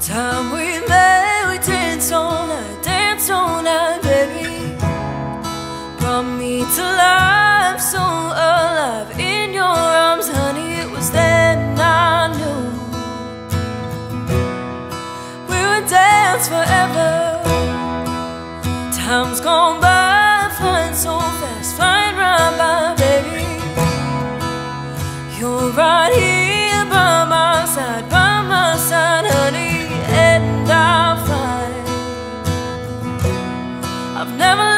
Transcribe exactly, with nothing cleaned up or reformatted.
time we met, we danced all night, danced all night, baby. Brought me to life, so alive in your arms, honey. It was then I knew we would dance forever. Time's gone by, flying so fast, flying right by, baby. You're right here by my side, by my side, honey, and I'll fly. I've never